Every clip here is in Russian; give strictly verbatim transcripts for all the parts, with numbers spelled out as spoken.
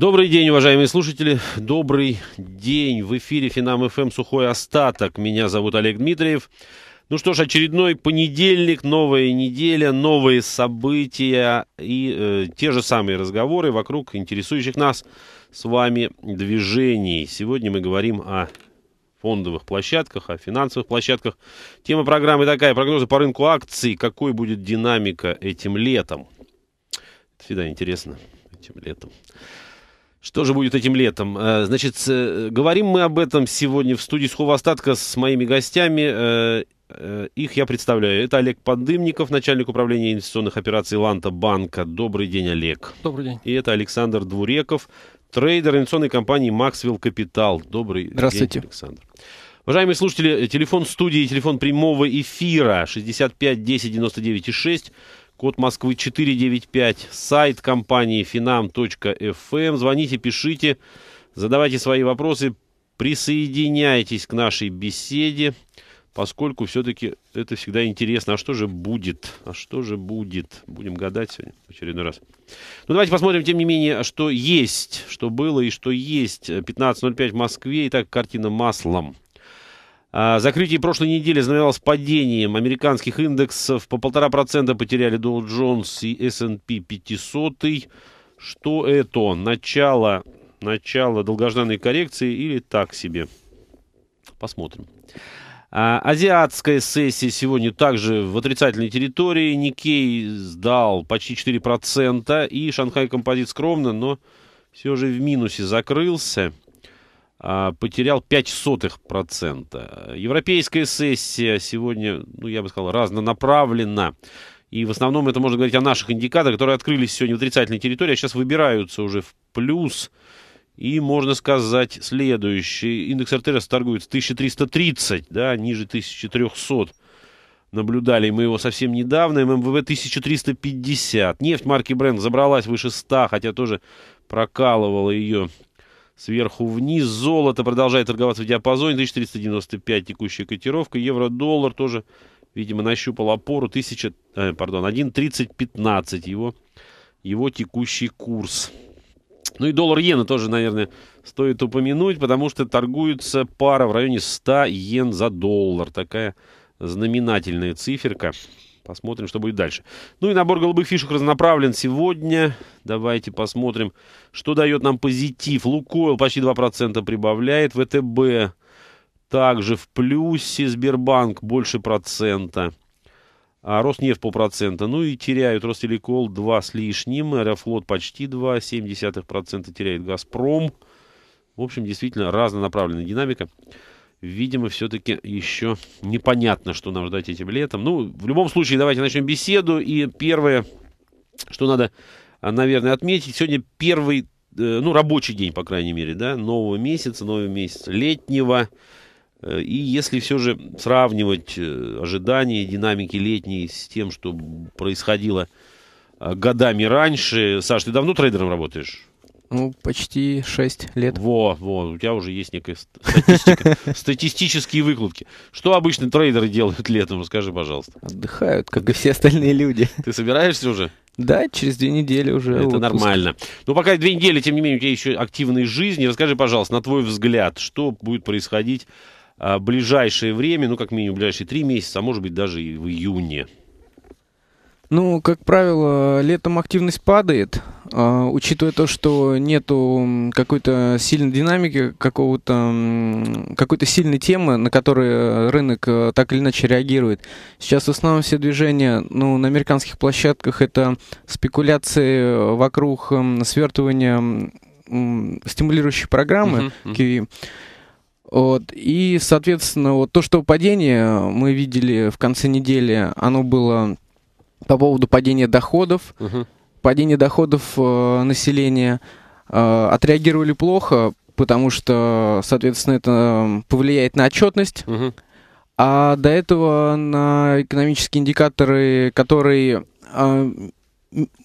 Добрый день, уважаемые слушатели. Добрый день. В эфире Финам ФМ «Сухой остаток». Меня зовут Олег Дмитриев. Ну что ж, очередной понедельник, новая неделя, новые события и э, те же самые разговоры вокруг интересующих нас с вами движений. Сегодня мы говорим о фондовых площадках, о финансовых площадках. Тема программы такая: прогнозы по рынку акций, какой будет динамика этим летом. Всегда интересно этим летом. Что же будет этим летом? Значит, говорим мы об этом сегодня в студии «Сухого остатка» с моими гостями. Их я представляю. Это Олег Поддымников, начальник управления инвестиционных операций Ланта-Банка. Добрый день, Олег. Добрый день. И это Александр Двуреков, трейдер инвестиционной компании Maxwell Капитал. Добрый день, Александр. Уважаемые слушатели, телефон студии, телефон прямого эфира шестьдесят пять десять девяносто девять шесть. Код Москвы четыре девять пять, сайт компании finam точка эф эм. Звоните, пишите, задавайте свои вопросы, присоединяйтесь к нашей беседе, поскольку все-таки это всегда интересно. А что же будет? А что же будет? Будем гадать сегодня в очередной раз. Ну, давайте посмотрим, тем не менее, что есть, что было и что есть. пятнадцать ноль пять в Москве. Итак, картина маслом. Закрытие прошлой недели знаменовалось падением американских индексов. По полтора процента потеряли Dow Jones и эс энд пи пятьсот. Что это? Начало, начало долгожданной коррекции или так себе? Посмотрим. Азиатская сессия сегодня также в отрицательной территории. Никкей сдал почти четыре процента. И Шанхай композит скромно, но все же в минусе закрылся. Потерял ноль целых пять сотых процента. Европейская сессия сегодня, ну, я бы сказал, разнонаправлена. И в основном это можно говорить о наших индикаторах, которые открылись сегодня в отрицательной территории, а сейчас выбираются уже в плюс. И можно сказать следующее. Индекс эр тэ эс торгуется тысяча триста тридцать, да, ниже тысяча триста. Наблюдали мы его совсем недавно. эм эм вэ бэ тысяча триста пятьдесят. Нефть марки Брент забралась выше ста, хотя тоже прокалывала ее сверху вниз. Золото продолжает торговаться в диапазоне тысяча триста девяносто пять, текущая котировка. Евро-доллар тоже, видимо, нащупал опору один тридцать пятнадцать, его, его текущий курс. Ну и доллар-иена тоже, наверное, стоит упомянуть, потому что торгуется пара в районе ста иен за доллар. Такая знаменательная циферка. Посмотрим, что будет дальше. Ну и набор голубых фишек разнонаправлен сегодня. Давайте посмотрим, что дает нам позитив. Лукойл почти два процента прибавляет. вэ тэ бэ также в плюсе. Сбербанк больше процента. А Роснефть полпроцента. Ну и теряют Ростелеком два с лишним. Аэрофлот почти два целых семь десятых процента теряет Газпром. В общем, действительно разнонаправленная динамика. Видимо, все-таки еще непонятно, что нам ждать этим летом. Ну, в любом случае, давайте начнем беседу. И первое, что надо, наверное, отметить. Сегодня первый, ну, рабочий день, по крайней мере, да, нового месяца, нового месяца летнего. И если все же сравнивать ожидания, динамики летней с тем, что происходило годами раньше. Саш, ты давно трейдером работаешь? Ну, почти шесть лет. Во, во, у тебя уже есть некая статистика, статистические выкладки. Что обычно трейдеры делают летом, расскажи, пожалуйста. Отдыхают, как и все остальные люди. Ты собираешься уже? Да, через две недели уже. Это нормально. Но пока две недели, тем не менее, у тебя еще активная жизнь. Расскажи, пожалуйста, на твой взгляд, что будет происходить в ближайшее время, ну, как минимум, в ближайшие три месяца, а может быть, даже и в июне. Ну, как правило, летом активность падает, а, учитывая то, что нету какой-то сильной динамики, какого-то, какой-то сильной темы, на которую рынок так или иначе реагирует. Сейчас в основном все движения, ну, на американских площадках это спекуляции вокруг свертывания стимулирующей программы кью и. Вот. И, соответственно, вот то, что падение мы видели в конце недели, оно было... По поводу падения доходов, uh-huh. падения доходов э, населения э, отреагировали плохо, потому что, соответственно, это повлияет на отчетность, uh-huh. а до этого на экономические индикаторы, которые э,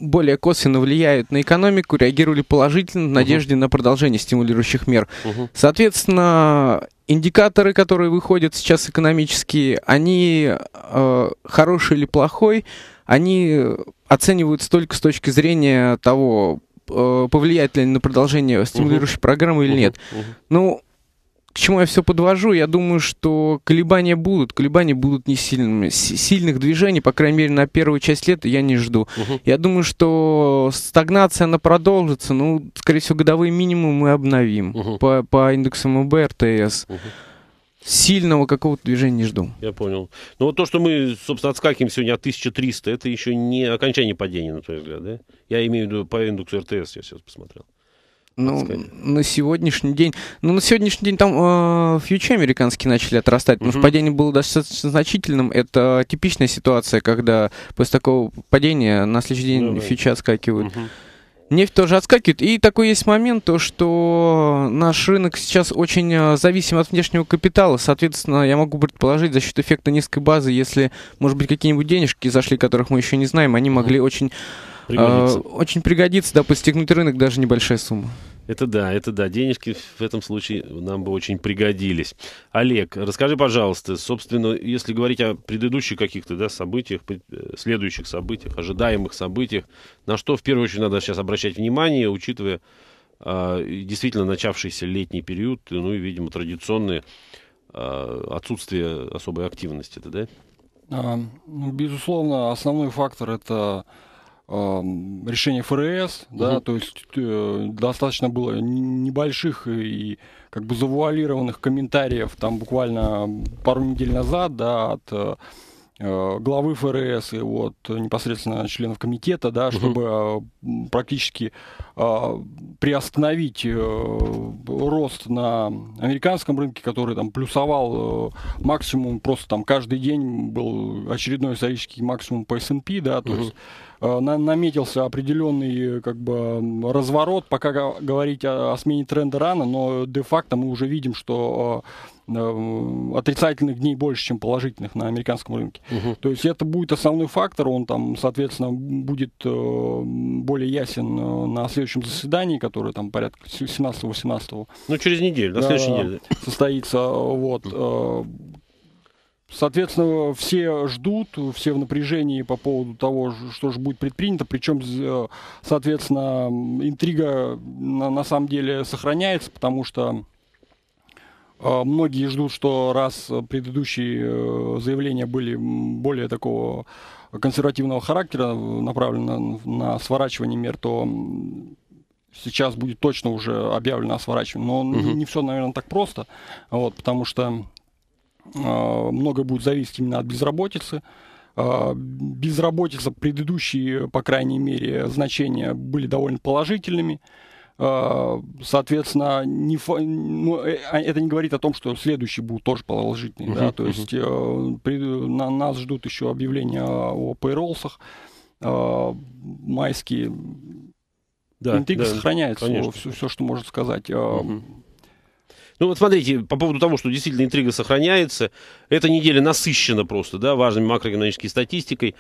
более косвенно влияют на экономику, реагировали положительно в надежде uh-huh. на продолжение стимулирующих мер. Uh-huh. Соответственно, индикаторы, которые выходят сейчас экономические, они э, хороший или плохой, они оцениваются только с точки зрения того, повлияет ли они на продолжение стимулирующей uh-huh. программы или uh-huh. нет. Uh-huh. Ну, к чему я все подвожу? Я думаю, что колебания будут. Колебания будут не сильными. Сильных движений, по крайней мере, на первую часть лета я не жду. Uh-huh. Я думаю, что стагнация, она продолжится. Ну, скорее всего, годовые минимумы мы обновим uh-huh. по, по индексу эм вэ бэ, эр тэ эс. Uh-huh. Сильного какого-то движения не жду. Я понял. Ну вот то, что мы, собственно, отскакиваем сегодня от тысячи трёхсот, это еще не окончание падения, на твой взгляд, да? Я имею в виду по индексу эр тэ эс, я сейчас посмотрел. Ну, на сегодняшний день... Ну, на сегодняшний день там э, фьючи американские начали отрастать, потому uh-huh. что падение было достаточно значительным. Это типичная ситуация, когда после такого падения на следующий день uh-huh. фьючи отскакивают. Uh-huh. Нефть тоже отскакивает. И такой есть момент, то, что наш рынок сейчас очень зависим от внешнего капитала. Соответственно, я могу предположить, за счет эффекта низкой базы, если, может быть, какие-нибудь денежки зашли, которых мы еще не знаем, они могли очень пригодиться, э, очень пригодиться да, подстегнуть рынок, даже небольшая сумма. Это да, это да. Денежки в этом случае нам бы очень пригодились. Олег, расскажи, пожалуйста, собственно, если говорить о предыдущих каких-то да, событиях, следующих событиях, ожидаемых событиях, на что в первую очередь надо сейчас обращать внимание, учитывая э, действительно начавшийся летний период, ну и, видимо, традиционное э, отсутствие особой активности, да? Безусловно, основной фактор — это решение ФРС, угу. да, то есть э, достаточно было небольших и как бы завуалированных комментариев там буквально пару недель назад, да, от э, главы ФРС и вот непосредственно членов комитета, да, угу. чтобы э, практически э, приостановить э, рост на американском рынке, который там плюсовал э, максимум, просто там каждый день был очередной исторический максимум по эс энд пи, да, то угу. есть наметился определенный как бы разворот, пока говорить о, о смене тренда рано, но де-факто мы уже видим, что э, отрицательных дней больше, чем положительных на американском рынке. Угу. То есть это будет основной фактор, он там, соответственно, будет э, более ясен э, на следующем заседании, которое там порядка семнадцатого-восемнадцатого. Ну, через неделю, на следующей неделе. Состоится, вот. Э, Соответственно, все ждут, все в напряжении по поводу того, что же будет предпринято. Причем, соответственно, интрига на самом деле сохраняется, потому что многие ждут, что раз предыдущие заявления были более такого консервативного характера, направлены на сворачивание мер, то сейчас будет точно уже объявлено о сворачивании. Но угу. не все, наверное, так просто, вот, потому что много будет зависеть именно от безработицы. Безработица, предыдущие, по крайней мере, значения были довольно положительными. Соответственно, не фа... ну, это не говорит о том, что следующие будут тоже положительные. Uh-huh, да? То uh-huh. есть э, при... на нас ждут еще объявления о пейролсах э, майские. Да, интрига да, сохраняется, конечно. Все, все, что можно сказать. Uh-huh. Ну вот смотрите, по поводу того, что действительно интрига сохраняется, эта неделя насыщена просто, да, важной макроэкономической статистикой,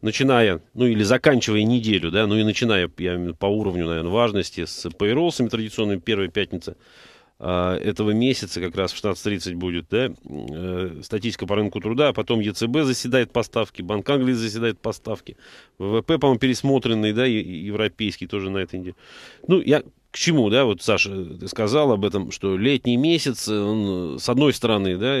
начиная, ну или заканчивая неделю, да, ну и начиная, я по уровню, наверное, важности с пейролсами традиционными, первая пятница э, этого месяца, как раз в шестнадцать тридцать будет, да, э, статистика по рынку труда, а потом е цэ бэ заседает по ставке, Банк Англии заседает по ставке, вэ вэ пэ, по-моему, пересмотренный, да, и, и европейский тоже на этой неделе. Ну, я... К чему, да, вот Саша, ты сказал об этом, что летний месяц, он, с одной стороны, да,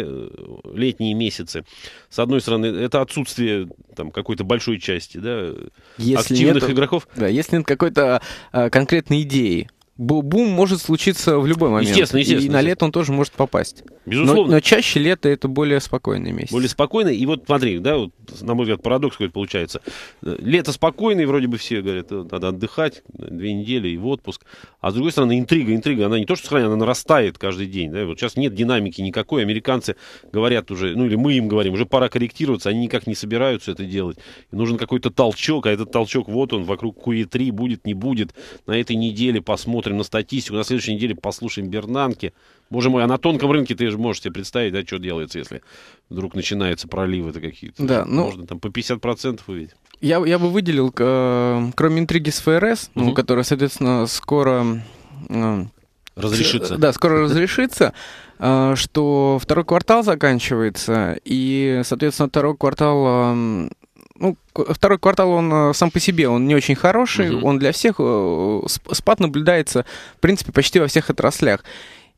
летние месяцы, с одной стороны, это отсутствие там какой-то большой части, да, если активных нет, игроков. Да, если нет какой-то а, конкретной идеи. Бум может случиться в любой момент. Естественно, естественно. И на естественно. лето он тоже может попасть. Безусловно. Но, но чаще лето — это более спокойный месяц. Более спокойный. И вот смотри, да, вот, на мой взгляд, парадокс какой-то получается. Лето спокойное, вроде бы все говорят, надо отдыхать, две недели и в отпуск. А с другой стороны, интрига, интрига, она не то, что сохраняется, она нарастает каждый день. Да? Вот сейчас нет динамики никакой. Американцы говорят уже, ну или мы им говорим, уже пора корректироваться, они никак не собираются это делать. И нужен какой-то толчок, а этот толчок, вот он, вокруг кью и три, будет, не будет. На этой неделе посмотрим на статистику, на следующей неделе послушаем Бернанке. Боже мой, а на тонком рынке ты же можешь себе представить, да, что делается, если вдруг начинаются проливы-то какие-то. Да, ну, можно там по пятьдесят процентов увидеть. Я, я бы выделил, э, кроме интриги с ФРС, угу. ну, которая, соответственно, скоро... Э, разрешится. Э, да, скоро разрешится, э, что второй квартал заканчивается, и, соответственно, второй квартал... Э, Ну, второй квартал, он сам по себе, он не очень хороший, угу. он для всех, спад наблюдается, в принципе, почти во всех отраслях.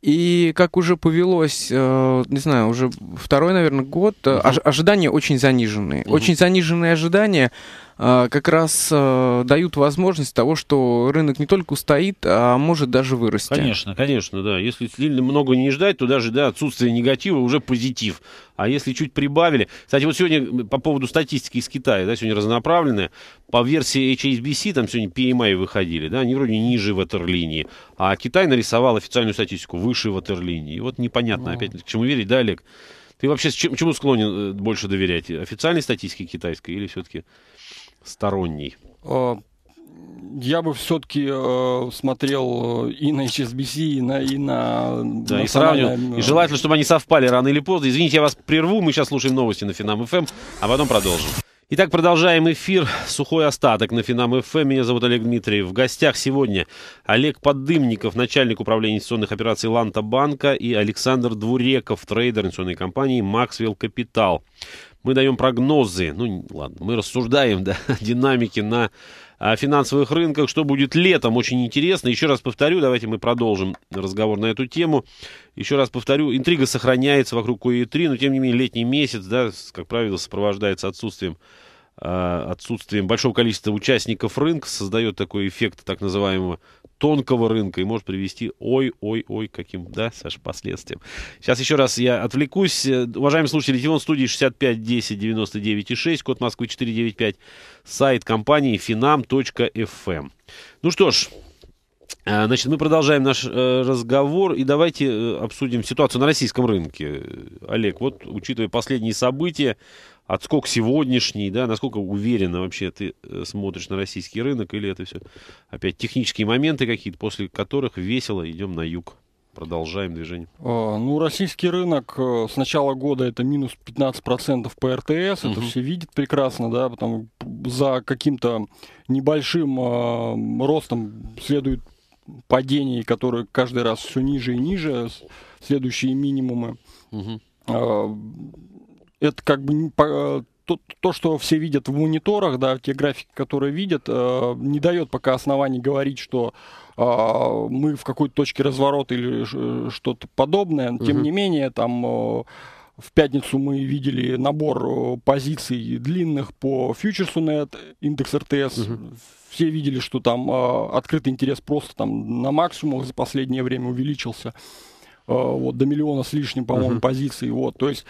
И как уже повелось, не знаю, уже второй, наверное, год, угу. ожидания очень заниженные. Угу. Очень заниженные ожидания как раз дают возможность того, что рынок не только устоит, а может даже вырасти. Конечно, конечно, да. Если сильно много не ждать, то даже да, отсутствие негатива уже позитив. А если чуть прибавили... Кстати, вот сегодня по поводу статистики из Китая, да, сегодня разнонаправленная. По версии эйч эс би си, там сегодня пи эм ай выходили, да, они вроде ниже ватерлинии. А Китай нарисовал официальную статистику выше ватерлинии. И вот непонятно, ну... опять к чему верить, да, Олег? Ты вообще чему склонен больше доверять? Официальной статистике китайской или все-таки сторонней? Я бы все-таки э, смотрел и на эйч эс би си, и на... И, на, да, на и, сравнивал. И желательно, чтобы они совпали рано или поздно. Извините, я вас прерву. Мы сейчас слушаем новости на Финам эф эм, а потом продолжим. Итак, продолжаем эфир. Сухой остаток на Финам эф эм. Меня зовут Олег Дмитриев. В гостях сегодня Олег Поддымников, начальник управления инвестиционных операций Ланта-Банка, и Александр Двуреков, трейдер инвестиционной компании Maxwell Капитал. Мы даем прогнозы, ну ладно, мы рассуждаем, да, динамики на о финансовых рынках, что будет летом, очень интересно. Еще раз повторю, давайте мы продолжим разговор на эту тему. Еще раз повторю, интрига сохраняется вокруг кью и три, но тем не менее летний месяц, да, как правило, сопровождается отсутствием, э, отсутствием большого количества участников рынка, создает такой эффект так называемого тонкого рынка и может привести ой-ой-ой каким, да, Саш, последствиям. Сейчас еще раз я отвлекусь. Уважаемые слушатели, телефон студии шестьдесят пять десять девяносто девять и шесть, код Москвы четыреста девяносто пять, сайт компании finam точка эф эм. Ну что ж, значит, мы продолжаем наш разговор и давайте обсудим ситуацию на российском рынке. Олег, вот учитывая последние события, отскок сегодняшний, да, насколько уверенно вообще ты смотришь на российский рынок, или это все опять технические моменты какие-то, после которых весело идем на юг, продолжаем движение? А, ну, российский рынок с начала года это минус пятнадцать процентов по эр тэ эс, угу. это все видят прекрасно, да, потому за каким-то небольшим э, ростом следует падение, которое каждый раз все ниже и ниже, следующие минимумы. Угу. А, Это как бы то, то, что все видят в мониторах, да, те графики, которые видят, не дает пока оснований говорить, что мы в какой-то точке разворота или что-то подобное. Тем угу. не менее, там в пятницу мы видели набор позиций длинных по фьючерсу на индекс эр тэ эс. Угу. Все видели, что там открытый интерес просто там на максимумах за последнее время увеличился. Вот, до миллиона с лишним, по-моему, угу. позиций. Вот, то есть...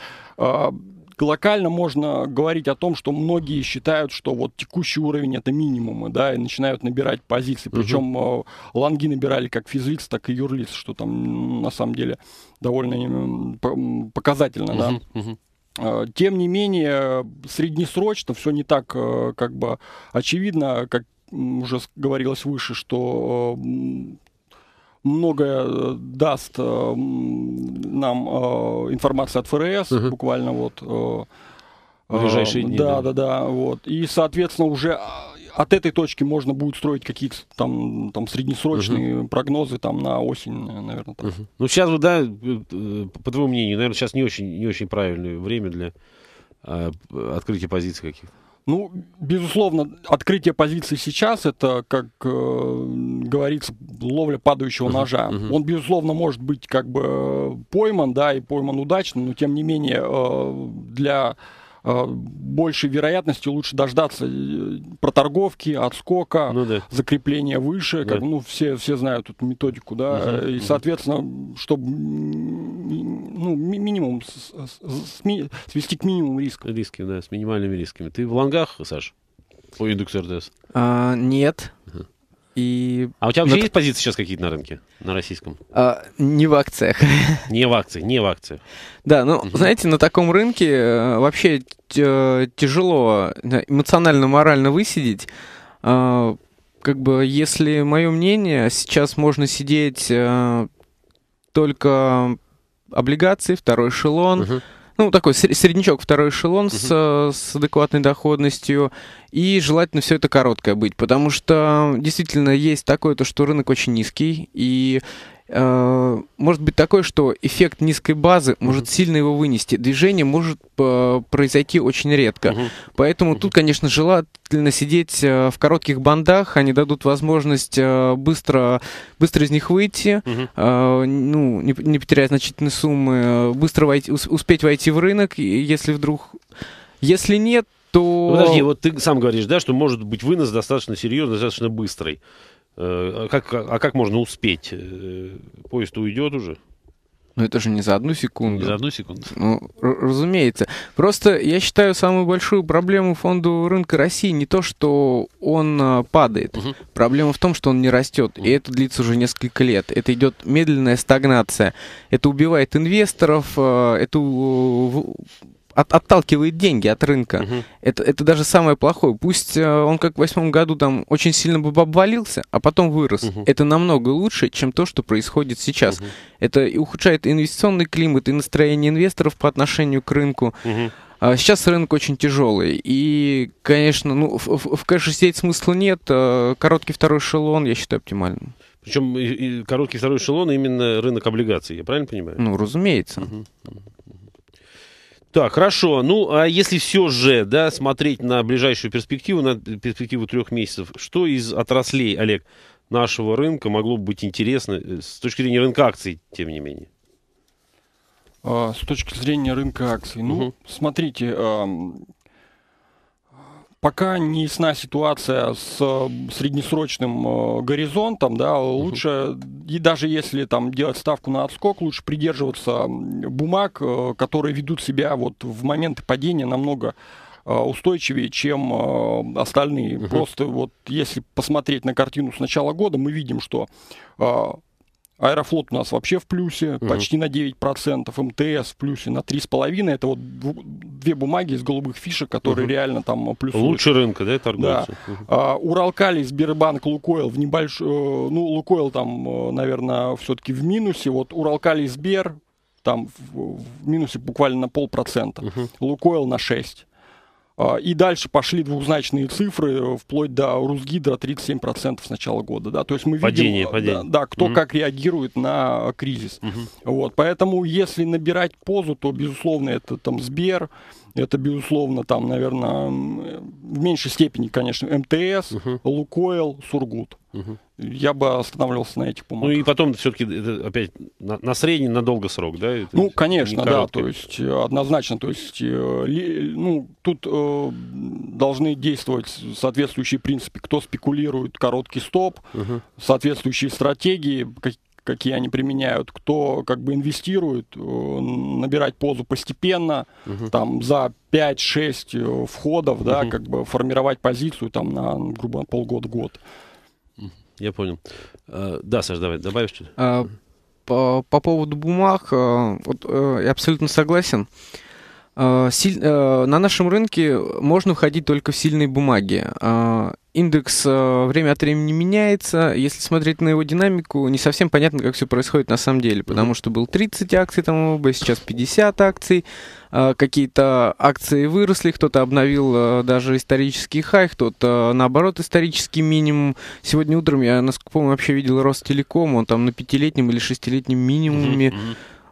Локально можно говорить о том, что многие считают, что вот текущий уровень это минимумы, да, и начинают набирать позиции. Причем uh-huh. лонги набирали как физлиц, так и юрлиц, что там на самом деле довольно показательно, uh-huh. да. Uh-huh. Тем не менее, среднесрочно все не так как бы очевидно, как уже говорилось выше, что многое даст э, нам э, информация от эф эр эс, uh-huh. буквально вот... Э, э, ближайшие дни. Да, да, да, вот. И, соответственно, уже от этой точки можно будет строить какие-то там, там среднесрочные uh-huh. прогнозы там, на осень, наверное. Так. Uh-huh. Ну, сейчас, да, по твоему мнению, наверное, сейчас не очень, не очень правильное время для э, открытия позиций каких-то. Ну, безусловно, открытие позиций сейчас, это, как э, говорится, ловля падающего uh-huh, ножа. Uh-huh. Он, безусловно, может быть как бы пойман, да, и пойман удачно, но, тем не менее, э, для э, большей вероятности лучше дождаться проторговки, отскока, ну, да. закрепления выше. Как, да. Ну, все, все знают эту методику, да, uh-huh, и, соответственно, uh-huh. чтобы ну, минимум, с, с, с ми, свести к минимуму риска. Риски, да, с минимальными рисками. Ты в лонгах, Саш, по индексу эр тэ эс? А, нет. Uh-huh. И... А у тебя вообще Но... есть позиции сейчас какие-то на рынке, на российском? А, не в акциях. Не в акциях, не в акциях. Да, ну, uh-huh. знаете, на таком рынке вообще тяжело эмоционально-морально высидеть. Как бы, если мое мнение, сейчас можно сидеть только... облигации, второй эшелон, uh-huh. ну, такой среднячок, второй эшелон uh-huh. с, с адекватной доходностью, и желательно все это короткое быть, потому что действительно есть такое, то, что рынок очень низкий, и может быть такое, что эффект низкой базы может сильно его вынести. Движение может произойти очень редко. Поэтому тут, конечно, желательно сидеть в коротких бандах. Они дадут возможность быстро, быстро из них выйти, ну, не, не потерять значительные суммы, быстро войти, успеть войти в рынок, если вдруг... Если нет, то... Ну, подожди, вот ты сам говоришь, да, что может быть вынос достаточно серьезный, достаточно быстрый. А как, а как можно успеть? Поезд уйдет уже? Ну, это же не за одну секунду. Не за одну секунду. Ну, разумеется. Просто я считаю самую большую проблему фондового рынка России не то, что он падает. Угу. Проблема в том, что он не растет. Угу. И это длится уже несколько лет. Это идет медленная стагнация. Это убивает инвесторов, это... От, отталкивает деньги от рынка. Uh-huh. это, это даже самое плохое. Пусть э, он как в восьмом году там очень сильно бы обвалился, а потом вырос. Uh-huh. Это намного лучше, чем то, что происходит сейчас. Uh-huh. Это и ухудшает инвестиционный климат, и настроение инвесторов по отношению к рынку. Uh-huh. а, сейчас рынок очень тяжелый. И, конечно, ну, в, в, в кэше сидеть смысла нет. А, короткий второй эшелон, я считаю, оптимальным. Причем и, и короткий второй эшелон именно рынок облигаций, я правильно понимаю? Ну, разумеется. Uh-huh. Так, хорошо. Ну, а если все же, да, смотреть на ближайшую перспективу, на перспективу трех месяцев, что из отраслей, Олег, нашего рынка могло бы быть интересно с точки зрения рынка акций, тем не менее? А, с точки зрения рынка акций, угу. ну, смотрите, а, пока не ясна ситуация с среднесрочным а, горизонтом, да, угу. лучше, и даже если там делать ставку на отскок, лучше придерживаться бумаг, которые ведут себя вот в моменты падения намного устойчивее, чем остальные. Uh-huh. Просто вот если посмотреть на картину с начала года, мы видим, что Аэрофлот у нас вообще в плюсе, uh-huh. почти на девять процентов, МТС в плюсе на три с половиной процента. Это вот две бумаги из голубых фишек, которые uh-huh. реально там плюсуют. Лучше рынка, да, торгуются? Да. Uh-huh. а, Уралкалий, Сбербанк, Лукойл в небольшом... Ну, Лукойл там, наверное, все-таки в минусе. Вот Уралкалий, Сбер там в, в минусе буквально на полпроцента. Uh-huh. Лукойл на шесть процентов. И дальше пошли двухзначные цифры, вплоть до РусГидро тридцать семь процентов с начала года. Да? То есть мы падение, видим, падение. Да, да, кто угу. как реагирует на кризис. Угу. Вот, поэтому если набирать позу, то, безусловно, это там Сбер, это, безусловно, там, наверное, в меньшей степени, конечно, МТС, угу. Лукойл, Сургут. Угу. Я бы останавливался на этих бумагах. Ну и потом все-таки опять на, на средний, на долгий срок, да? Это ну, конечно, да, то есть однозначно, то есть э, ли, ну, тут э, должны действовать соответствующие принципы, кто спекулирует, короткий стоп, угу. соответствующие стратегии, как, какие они применяют, кто как бы инвестирует, э, набирать позу постепенно, угу. там за пять-шесть входов, угу. да, как бы формировать позицию там на, грубо, полгода-год. Я понял. Да, Саш, давай, добавишь что-то? По, по поводу бумаг, вот, я абсолютно согласен. Силь, на нашем рынке можно входить только в сильные бумаги. Индекс время от времени меняется. Если смотреть на его динамику, не совсем понятно, как все происходит на самом деле. Потому что был тридцать акций, там ОБ, сейчас пятьдесят акций. Какие-то акции выросли, кто-то обновил даже исторический хай, кто-то наоборот исторический минимум. Сегодня утром я, насколько помню, вообще видел Ростелеком, он там на пятилетнем или шестилетнем минимуме.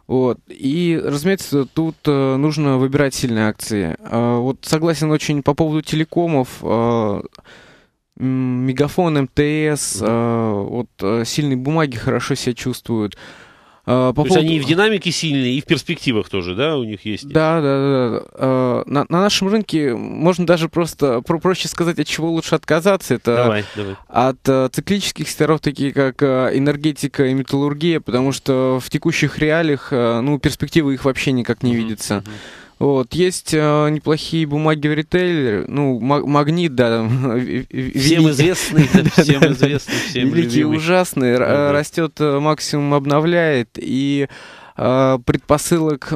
Вот. И, разумеется, тут э, нужно выбирать сильные акции. Э, вот согласен очень по поводу телекомов, э, Мегафон, МТС, э, вот э, сильные бумаги хорошо себя чувствуют. Э, по То поводу... есть они и в динамике сильные, и в перспективах тоже, да, у них есть? Да, да, да. Э, на, на нашем рынке можно даже просто, про, проще сказать, от чего лучше отказаться. Это давай, давай. От э, циклических секторов, такие как э, энергетика и металлургия, потому что в текущих реалиях, э, ну, перспективы их вообще никак не mm-hmm. видится. Mm-hmm. Вот, есть э, неплохие бумаги в ритейле, ну, Магнит, да. Всем известный, всем известный, всем великий, ужасный, растет максимум, обновляет, и э, предпосылок...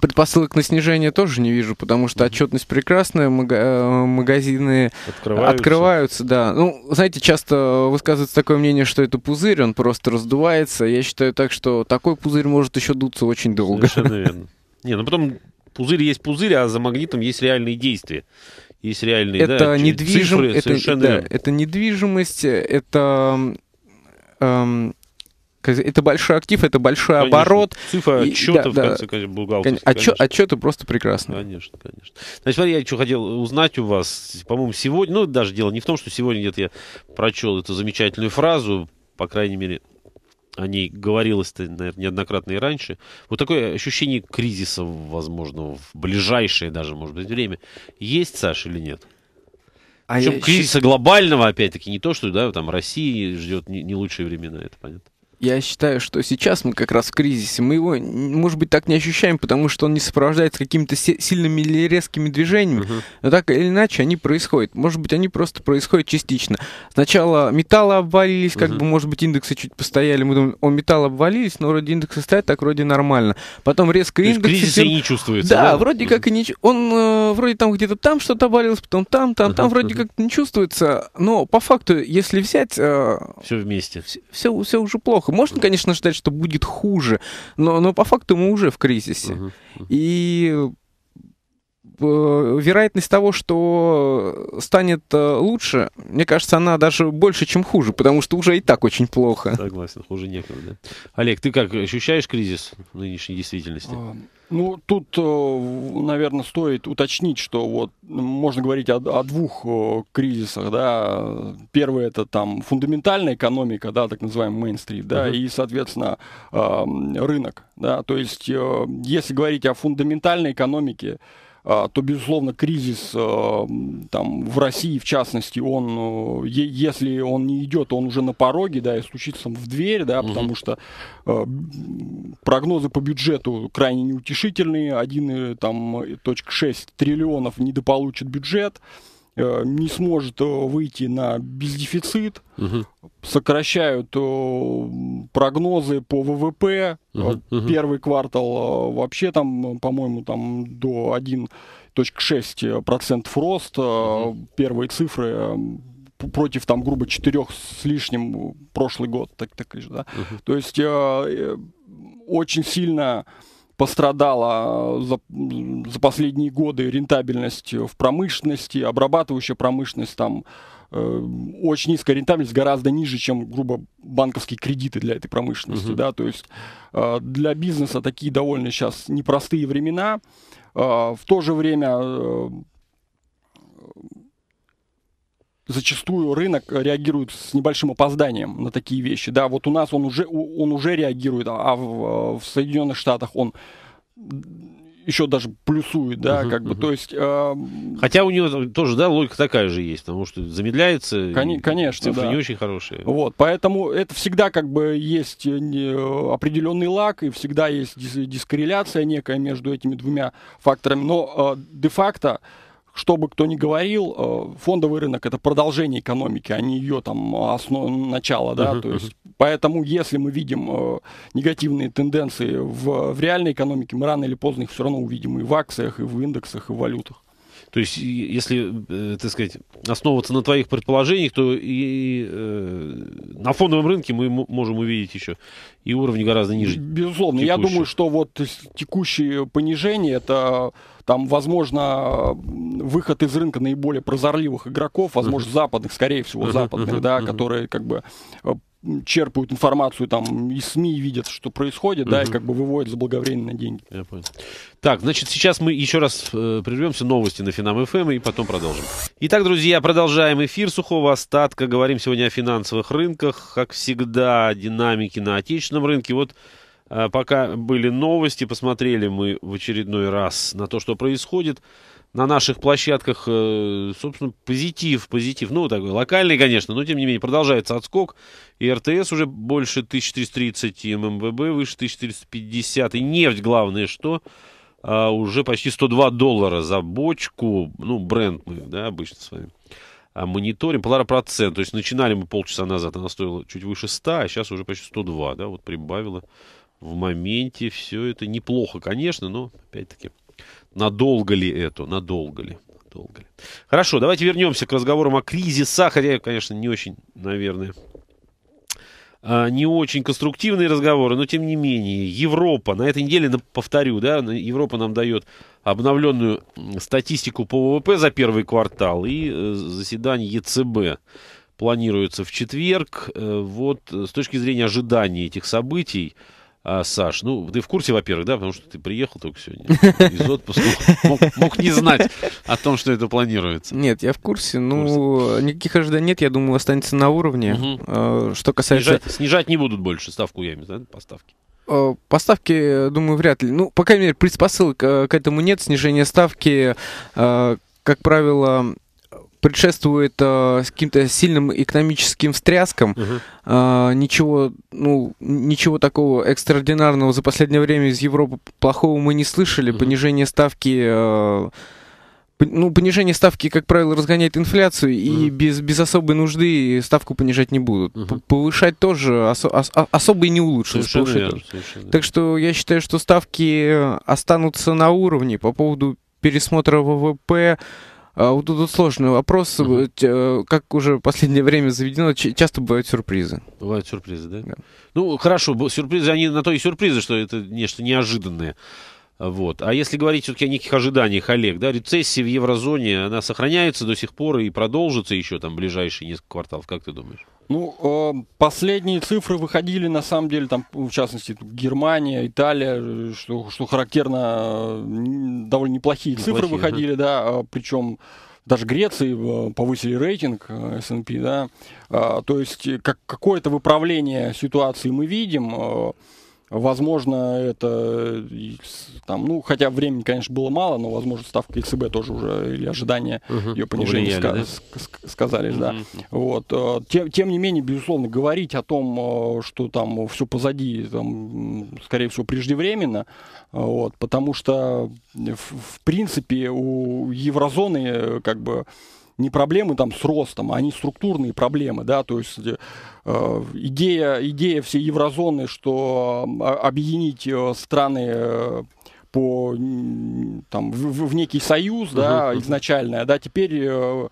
Предпосылок на снижение тоже не вижу, потому что отчетность прекрасная, мага- магазины открываются. открываются, да. Ну, знаете, часто высказывается такое мнение, что это пузырь, он просто раздувается. Я считаю так, что такой пузырь может еще дуться очень долго. Совершенно верно. Не, ну потом пузырь есть пузырь, а за Магнитом есть реальные действия. Есть реальные, это да, недвижим... цифры, это, совершенно да, верно. Это недвижимость, это... Эм... Это большой актив, это большой конечно. оборот. Цифра и, отчета, да, в конце, да, конечно, бухгалтерская. Отчет, отчеты просто прекрасные. Конечно, конечно. Значит, смотри, я что хотел узнать у вас. По-моему, сегодня, ну, даже дело не в том, что сегодня где-то я прочел эту замечательную фразу, по крайней мере, о ней говорилось-то, наверное, неоднократно и раньше. Вот такое ощущение кризиса, возможно, в ближайшее даже, может быть, время. Есть, Саш, или нет? А Причем я... кризиса глобального, опять-таки, не то, что да, там Россия ждет не, не лучшие времена, это понятно. Я считаю, что сейчас мы как раз в кризисе, мы его, может быть, так не ощущаем, потому что он не сопровождается какими-то сильными или резкими движениями, uh-huh. но так или иначе они происходят. Может быть, они просто происходят частично. Сначала металлы обвалились, uh-huh. как бы, может быть, индексы чуть постояли, мы думаем, о, металлы обвалились, но вроде индексы стоят, так вроде нормально. Потом резко индексы... кризиса и не чувствуется. Да, да? вроде uh-huh. как и не... Он э, вроде там где-то там что-то обвалилось, потом там, там, uh-huh. там, вроде uh-huh. как не чувствуется, но по факту, если взять... Э, все вместе. Все, все уже плохо. Можно, конечно, считать, что будет хуже, но, но по факту мы уже в кризисе. Uh-huh. Uh-huh. И э, вероятность того, что станет э, лучше, мне кажется, она даже больше, чем хуже, потому что уже и так очень плохо. Согласен, хуже некогда. Олег, ты как, ощущаешь кризис в нынешней действительности? Uh-huh. Ну, тут, наверное, стоит уточнить, что вот можно говорить о, о двух кризисах, да. Первый — это там фундаментальная экономика, да, так называемый мейнстрит, да, uh-huh. и, соответственно, рынок, да. То есть, если говорить о фундаментальной экономике, то, безусловно, кризис там, в России, в частности, он, если он не идет, он уже на пороге, да, и стучится в дверь, да, угу. потому что прогнозы по бюджету крайне неутешительные, один целых шесть триллионов недополучит бюджет, не сможет выйти на бездефицит, угу. сокращают прогнозы по ВВП, угу. первый квартал вообще там, по-моему, там до один целых шесть десятых процента роста, угу. первые цифры против там, грубо, четырёх с лишним прошлый год, так, так лишь, да? Угу. То есть э, очень сильно пострадала за, за последние годы рентабельность в промышленности, обрабатывающая промышленность, там э, очень низкая рентабельность, гораздо ниже, чем, грубо, банковские кредиты для этой промышленности. Uh-huh. Да, то есть э, для бизнеса такие довольно сейчас непростые времена. Э, в то же время э, зачастую рынок реагирует с небольшим опозданием на такие вещи. Да, вот у нас он уже, он уже реагирует, а в, в Соединенных Штатах он еще даже плюсует, да, uh-huh, как uh-huh. бы, то есть... Э, Хотя у него тоже, да, логика такая же есть, потому что замедляется, кон- конечно, цифры да. не очень хорошие. Вот, поэтому это всегда как бы есть определенный лаг, и всегда есть дис- дискорреляция некая между этими двумя факторами, но э, де-факто... Что бы кто ни говорил, фондовый рынок — это продолжение экономики, а не ее там основ... начало, да, uh-huh, то есть, uh-huh. поэтому если мы видим негативные тенденции в, в реальной экономике, мы рано или поздно их все равно увидим и в акциях, и в индексах, и в валютах. То есть, если, так сказать, основываться на твоих предположениях, то и э, на фондовом рынке мы можем увидеть еще и уровни гораздо ниже. Безусловно. Текущих. Я думаю, что вот текущие понижения — это, там, возможно, выход из рынка наиболее прозорливых игроков, возможно, uh-huh. западных, скорее всего, uh-huh. западных, uh-huh. да, uh-huh. которые, как бы, черпают информацию там из СМИ, видят, что происходит, uh-huh. да, и как бы выводят заблаговременно деньги. Я понял. Так, значит, сейчас мы еще раз э, прервемся, новости на Финам ФМ, и потом продолжим. Итак, друзья, продолжаем эфир сухого остатка. Говорим сегодня о финансовых рынках, как всегда, динамики на отечественном рынке. Вот э, пока были новости, посмотрели мы в очередной раз на то, что происходит на наших площадках. Э, собственно, позитив, позитив, ну, такой локальный, конечно, но тем не менее продолжается отскок. И РТС уже больше тысяча триста тридцать, и ММВБ выше тысяча триста пятьдесят, и нефть, главное, что а, уже почти сто два доллара за бочку, ну, Брент мы, да, обычно с вами а, мониторим, полтора процента, то есть начинали мы полчаса назад, она стоила чуть выше ста, а сейчас уже почти сто два, да, вот прибавила в моменте, все это неплохо, конечно, но, опять-таки, надолго ли это, надолго ли? Надолго ли? Хорошо, давайте вернемся к разговорам о кризисах, хотя, конечно, не очень, наверное... не очень конструктивные разговоры, но тем не менее. Европа, на этой неделе, повторю, да, Европа нам дает обновленную статистику по ВВП за первый квартал и заседание ЕЦБ. планируется в четверг. Вот с точки зрения ожиданий этих событий, а, Саш, ну, ты в курсе, во-первых, да, потому что ты приехал только сегодня из отпуска, мог, мог не знать о том, что это планируется. Нет, я в курсе, ну, в курсе. Никаких ожиданий нет, я думаю, останется на уровне. Угу. Что касается... Снижать, снижать не будут больше ставку, я имею в виду, да, поставки. Поставки, думаю, вряд ли. Ну, по крайней мере, предпосылок к этому нет. Снижение ставки, как правило, предшествует каким-то сильным экономическим встряскам. Uh-huh. Ничего, ну, ничего такого экстраординарного за последнее время из Европы плохого мы не слышали. Uh-huh. Понижение ставки... Ну, понижение ставки, как правило, разгоняет инфляцию, и mm. без, без особой нужды ставку понижать не будут. Mm-hmm. Повышать тоже осо- ос- особо и не улучшилось. Совершенно верно, совершенно. Так что я считаю, что ставки останутся на уровне. По поводу пересмотра ВВП, вот тут сложный вопрос. Mm-hmm. Как уже в последнее время заведено, часто бывают сюрпризы. Бывают сюрпризы, да? Да. Ну, хорошо, сюрпризы, они на то и сюрпризы, что это нечто неожиданное. Вот. А если говорить все-таки о неких ожиданиях, Олег, да, рецессия в еврозоне, она сохраняется до сих пор и продолжится еще там ближайшие несколько кварталов, как ты думаешь? Ну, последние цифры выходили, на самом деле, там, в частности, Германия, Италия, что, что характерно, довольно неплохие, неплохие цифры выходили, ага. Да, причем... Даже Греции повысили рейтинг эс энд пи, да, то есть как, какое-то выправление ситуации мы видим, возможно, это, там, ну, хотя времени, конечно, было мало, но, возможно, ставка ЕЦБ тоже уже, или ожидания uh-huh. ее понижения Повлияли, ска- да? ск- сказались, uh-huh. да. Вот. Тем, тем не менее, безусловно, говорить о том, что там все позади, там, скорее всего, преждевременно, вот, потому что, в, в принципе, у еврозоны, как бы, не проблемы там с ростом, они структурные проблемы, да, то есть э, идея, идея всей еврозоны, что объединить страны по, там, в, в некий союз, да, угу. изначальная, да, теперь... Э,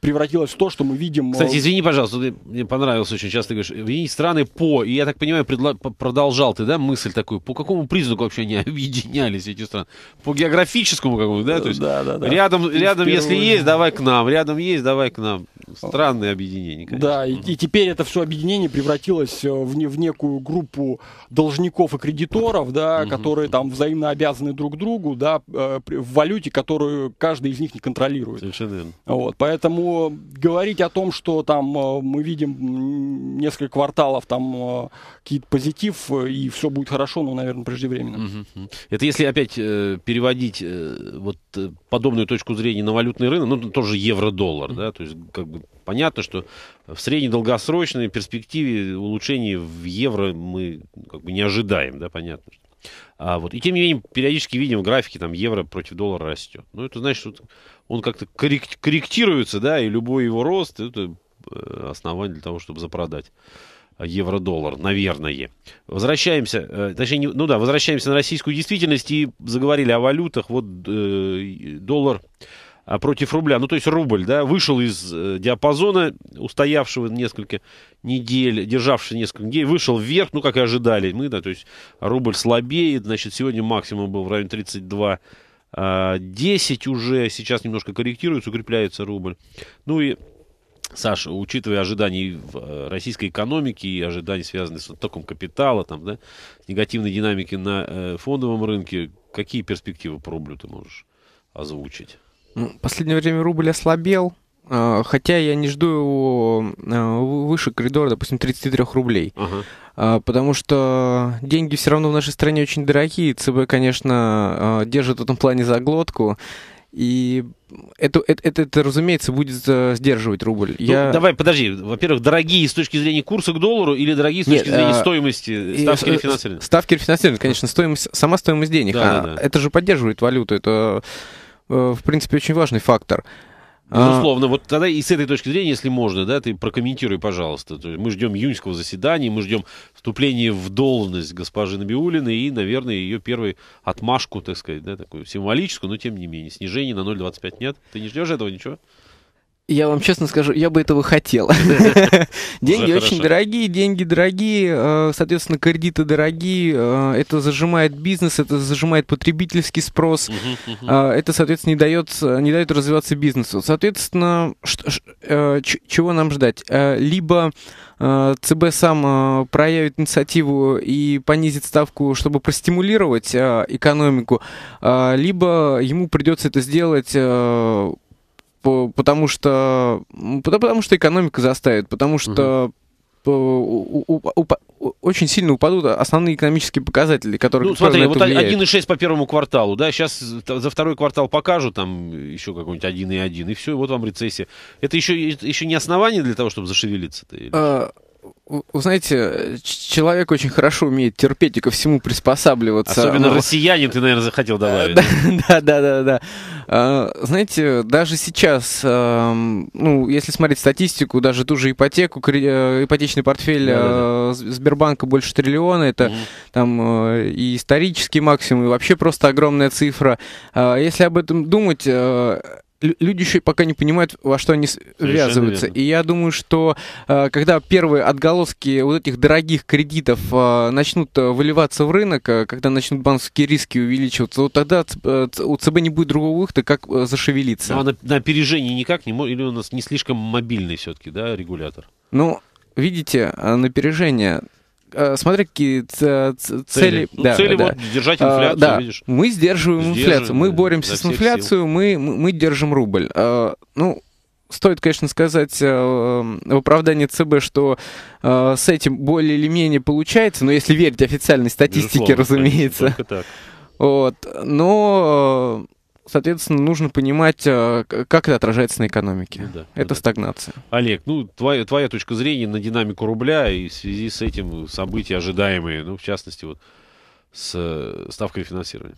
превратилось в то, что мы видим... Кстати, извини, пожалуйста, мне понравилось очень часто, ты говоришь, объединить страны по... И я так понимаю, предла... продолжал ты, да, мысль такую, по какому признаку вообще они объединялись, эти страны? По географическому какому-то, да? То есть да, да, да. Рядом, рядом первую... если есть, давай к нам, рядом есть, давай к нам. Странное объединение, конечно. Да, и, и теперь это все объединение превратилось в, не, в некую группу должников и кредиторов, да, которые там взаимно обязаны друг другу, да, в валюте, которую каждый из них не контролирует. Совершенно верно. Вот, поэтому говорить о том, что там мы видим несколько кварталов, там какие-то позитив, и все будет хорошо, но, наверное, преждевременно. Это если опять переводить вот подобную точку зрения на валютный рынок, ну, тоже евро-доллар, да, то есть, как бы, понятно, что в среднедолгосрочной перспективе улучшения в евро мы, как бы, не ожидаем, да, понятно. А вот. И тем не менее, периодически видим в графике, там, евро против доллара растет. Ну, это значит, что он как-то корректируется, да, и любой его рост — это основание для того, чтобы запродать евро-доллар, наверное. Возвращаемся, точнее, ну да, возвращаемся на российскую действительность и заговорили о валютах. Вот доллар против рубля, ну, то есть рубль, да, вышел из диапазона, устоявшего несколько недель, державшего несколько недель, вышел вверх, ну, как и ожидали мы, да, то есть рубль слабеет, значит, сегодня максимум был в районе тридцать два десять уже, сейчас немножко корректируется, укрепляется рубль. Ну и, Саша, учитывая ожидания российской экономики и ожидания, связанные с оттоком капитала, там, да, негативной динамики на фондовом рынке, какие перспективы по рублю ты можешь озвучить? В последнее время рубль ослабел, хотя я не жду его выше коридора, допустим, тридцать три рубля. Ага. Потому что деньги все равно в нашей стране очень дорогие. ЦБ, конечно, держит в этом плане заглотку. И это, это, это, разумеется, будет сдерживать рубль. Ну, я... Давай, подожди. Во-первых, дорогие с точки зрения курса к доллару или дорогие с точки Нет, зрения а... стоимости ставки рефинансирования? Ставки рефинансирования, конечно, стоимость, сама стоимость денег. Да, а да, да. Это же поддерживает валюту, это... в принципе, очень важный фактор. Безусловно. А... Вот тогда и с этой точки зрения, если можно, да, ты прокомментируй, пожалуйста. То есть мы ждем июньского заседания, мы ждем вступления в должность госпожи Набиуллиной и, наверное, ее первую отмашку, так сказать, да, такую символическую, но тем не менее. Снижение на ноль целых двадцать пять сотых нет. Ты не ждешь этого, ничего? Я вам честно скажу, я бы этого хотел. Деньги очень дорогие, деньги дорогие, соответственно, кредиты дорогие, это зажимает бизнес, это зажимает потребительский спрос, это, соответственно, не дает, не дает развиваться бизнесу. Соответственно, чего нам ждать? Либо ЦБ сам проявит инициативу и понизит ставку, чтобы простимулировать экономику, либо ему придется это сделать... Потому что, потому что экономика заставит, потому что угу. у, у, у, очень сильно упадут основные экономические показатели, которые... Ну, смотри, вот один и шесть по первому кварталу, да, сейчас за второй квартал покажут, там еще какой-нибудь один и один, и все, вот вам рецессия. Это еще, еще не основание для того, чтобы зашевелиться-то? Или... А... Вы знаете, человек очень хорошо умеет терпеть и ко всему приспосабливаться. Особенно но... россиянин, ты, наверное, захотел добавить. Да, да, да, да. Знаете, даже сейчас, ну, если смотреть статистику, даже ту же ипотеку, ипотечный портфель Сбербанка больше триллиона, это там и исторический максимум, и вообще просто огромная цифра. Если об этом думать... Люди еще пока не понимают, во что они ввязываются. И я думаю, что когда первые отголоски вот этих дорогих кредитов начнут выливаться в рынок, когда начнут банковские риски увеличиваться, вот тогда у ЦБ не будет другого выхода, как зашевелиться. А на, на опережение никак не может? Или у нас не слишком мобильный все-таки, да, регулятор? Ну, видите, опережение... Смотри, какие цели. Цели, ну, да, цели да. Вот, держать инфляцию, да. Видишь? Мы сдерживаем инфляцию, мы боремся с инфляцией, мы, мы держим рубль. Ну, стоит, конечно, сказать в оправдании ЦБ, что с этим более или менее получается, но если верить официальной статистике, безусловно, разумеется. Так. Вот. Но... Соответственно, нужно понимать, как это отражается на экономике. Да, это да. Стагнация. Олег, ну, твоя, твоя точка зрения на динамику рубля и в связи с этим события ожидаемые, ну, в частности, вот с ставкой финансирования.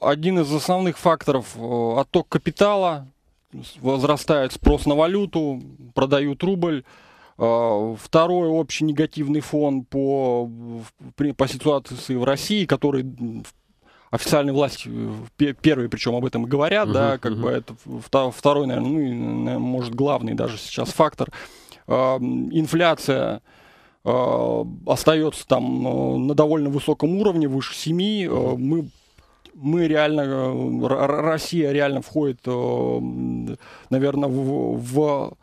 Один из основных факторов – отток капитала, возрастает спрос на валюту, продают рубль. Второй общий негативный фон по, по ситуации в России, который в официальные власти первые, причем об этом и говорят, uh-huh, да, как uh-huh. бы это второй, наверное, ну, может, главный даже сейчас фактор. Э, инфляция э, остается там на довольно высоком уровне, выше семи. Uh-huh. Мы, мы реально, Россия реально входит, наверное, в... в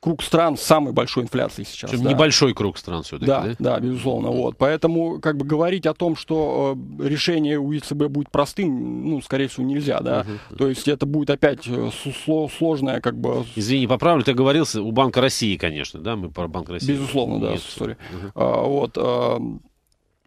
круг стран с самой большой инфляцией сейчас. Да. Небольшой круг стран все-таки, да, да? Да, безусловно. Вот. Поэтому как бы говорить о том, что э, решение у ЕЦБ будет простым, ну, скорее всего, нельзя, да. Uh-huh. То есть это будет опять э, сло сложное, как бы... Извини, поправлю, ты говорился у Банка России, конечно, да? Мы про Банк России. Безусловно, да, сори. Uh-huh. а, вот... А,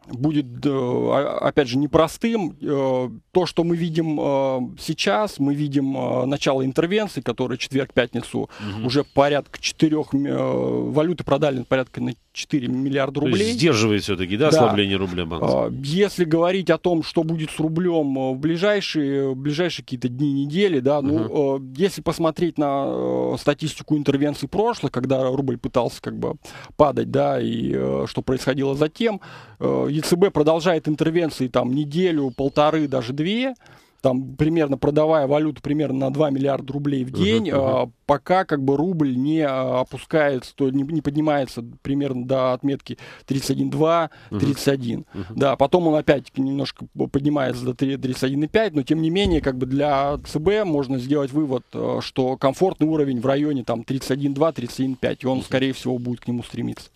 будет, опять же, непростым. То, что мы видим сейчас, мы видим начало интервенции, которая четверг-пятницу угу. уже порядка четырех, валюты продали порядка на четыре миллиарда рублей. То есть сдерживает все-таки, да, да, ослабление рубля банка? Если говорить о том, что будет с рублем в ближайшие, в ближайшие какие-то дни, недели, да, угу. ну, если посмотреть на статистику интервенций прошлых, когда рубль пытался как бы падать, да, и что происходило затем, ЕЦБ продолжает интервенции там неделю, полторы, даже две, там примерно продавая валюту примерно на два миллиарда рублей в день, uh-huh, uh-huh. пока как бы рубль не опускается, то не, не поднимается примерно до отметки тридцать один и два, тридцать один. Uh-huh. Да, потом он опять немножко поднимается до тридцать один и пять, но тем не менее как бы для ЦБ можно сделать вывод, что комфортный уровень в районе там тридцать один и два, тридцать один и пять, и он uh-huh. скорее всего будет к нему стремиться.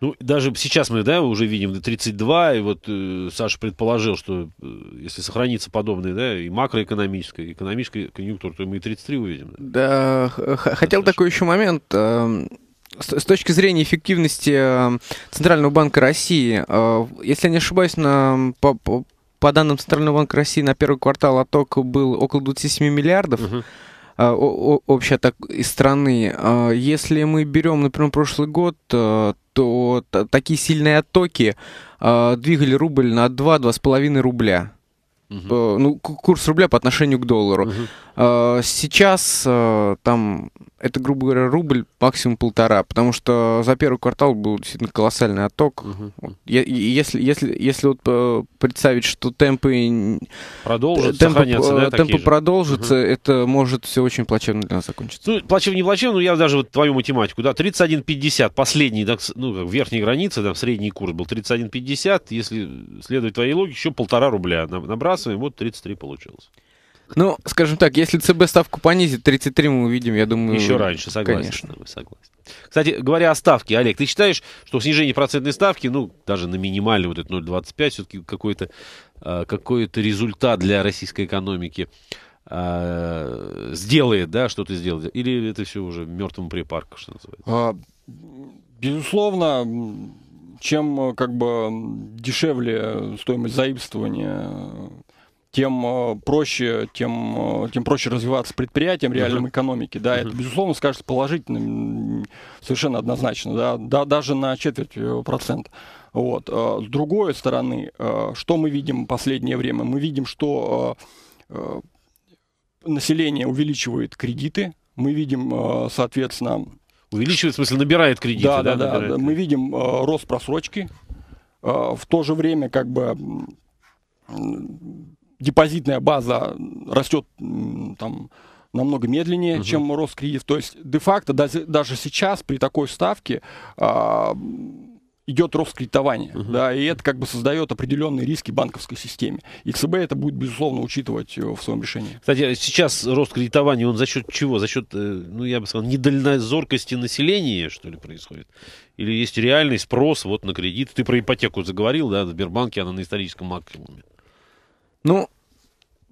Ну, даже сейчас мы, да, уже видим тридцать два, и вот э, Саша предположил, что э, если сохранится подобное, да, и макроэкономическая, и экономическая конъюнктура, то мы и тридцать три увидим. Да, да хотел Саша. Такой еще момент. Э, с, с точки зрения эффективности Центрального банка России, э, если я не ошибаюсь, на... По, по, по данным Центрального банка России на первый квартал отток был около двадцати семи миллиардов. Uh-huh. общая так из страны. Если мы берем, например, прошлый год, то такие сильные оттоки двигали рубль на два — два с половиной рубля. Uh-huh. Ну, курс рубля по отношению к доллару. Uh-huh. Сейчас там это, грубо говоря, рубль максимум полтора, потому что за первый квартал был действительно колоссальный отток. Угу. Если, если, если вот представить, что темпы продолжатся, темпы, да, темпы продолжатся, угу. это может все очень плачевно для нас закончиться. Ну, плачевно, не плачевно, но я даже вот твою математику, да, тридцать один пятьдесят, последний, да, ну, верхней границы, да, средний курс был тридцать один пятьдесят, если следовать твоей логике, еще полтора рубля набрасываем, вот тридцать три получилось. Ну, скажем так, если ЦБ ставку понизит, тридцать три мы увидим, я думаю... Еще раньше, согласен. Конечно. Согласен. Кстати, говоря о ставке, Олег, ты считаешь, что снижение процентной ставки, ну, даже на минимальный вот этот ноль целых двадцать пять сотых, все-таки какой-то, какой-то результат для российской экономики а, сделает, да, что-то сделает? Или это все уже мертвому припарку, что называется? А, безусловно, чем как бы дешевле стоимость заимствования... Тем проще, тем, тем проще развиваться предприятиям реальной uh-huh. экономики. Да, uh-huh. это, безусловно, скажется положительным, совершенно однозначно, да, да, даже на четверть процента. Вот. С другой стороны, что мы видим в последнее время? Мы видим, что население увеличивает кредиты, мы видим, соответственно... Увеличивает, в смысле, набирает кредиты. Да, да, да, да. Мы видим рост просрочки, в то же время как бы... депозитная база растет там намного медленнее, угу. чем рост кредитов. То есть, де-факто, даже сейчас при такой ставке а, идет рост кредитования. Угу. Да, и это как бы создает определенные риски банковской системе. И ЦБ это будет, безусловно, учитывать в своем решении. Кстати, сейчас рост кредитования, он за счет чего? За счет, ну, я бы сказал, недальнозоркости населения, что ли, происходит? Или есть реальный спрос вот, на кредит? Ты про ипотеку заговорил, да, в Сбербанке она на историческом максимуме. Ну,